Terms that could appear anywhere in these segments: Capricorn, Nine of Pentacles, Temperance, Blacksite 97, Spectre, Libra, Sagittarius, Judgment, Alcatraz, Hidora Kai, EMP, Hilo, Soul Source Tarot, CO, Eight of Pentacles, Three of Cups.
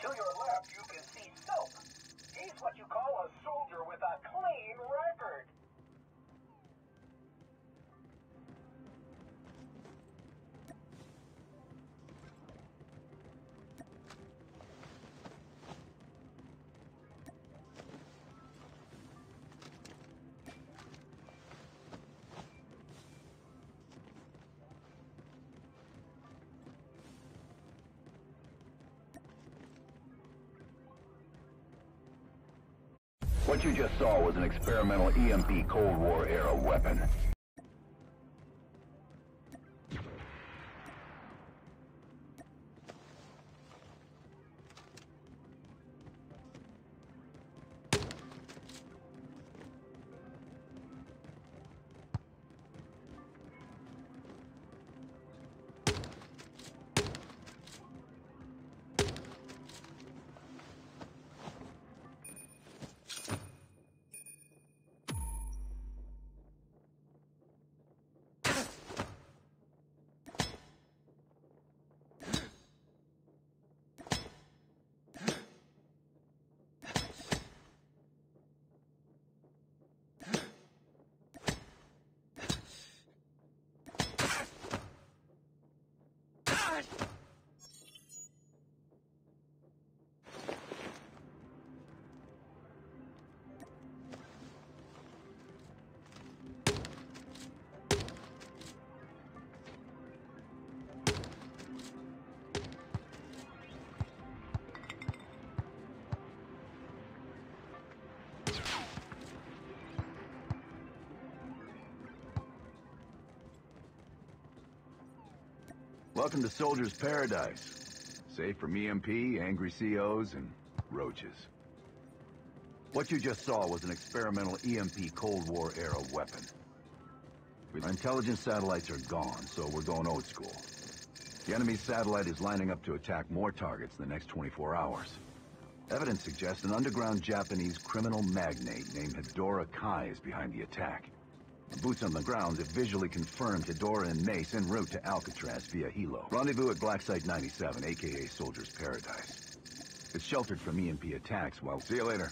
To your left, you can see Silk. He's what you call a soldier with a clean record. What you just saw was an experimental EMP Cold War era weapon. Welcome to Soldier's Paradise. Safe from EMP, angry COs, and roaches. What you just saw was an experimental EMP Cold War era weapon. Our intelligence satellites are gone, so we're going old school. The enemy's satellite is lining up to attack more targets in the next 24 hours. Evidence suggests an underground Japanese criminal magnate named Hidora Kai is behind the attack. Boots on the ground have visually confirmed Hidora and Mace en route to Alcatraz via Hilo. Rendezvous at Blacksite 97, aka Soldier's Paradise. It's sheltered from EMP attacks while... See you later.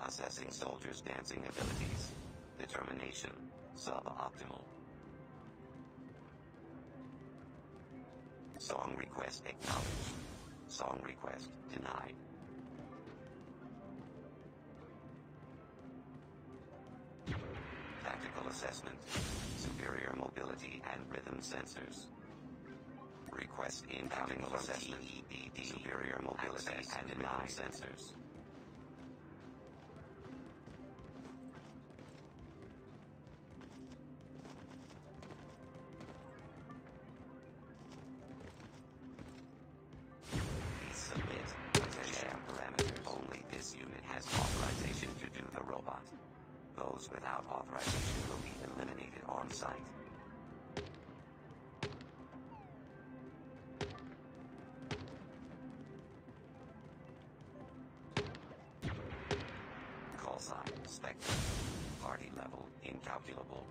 Assessing soldiers' dancing abilities. Determination suboptimal. Song request acknowledged. Song request denied. Tactical assessment. Superior mobility and rhythm sensors. Request incoming assessment. Superior mobility and rhythm sensors. Those without authorization will be eliminated on site. Call sign Spectre. Party level incalculable.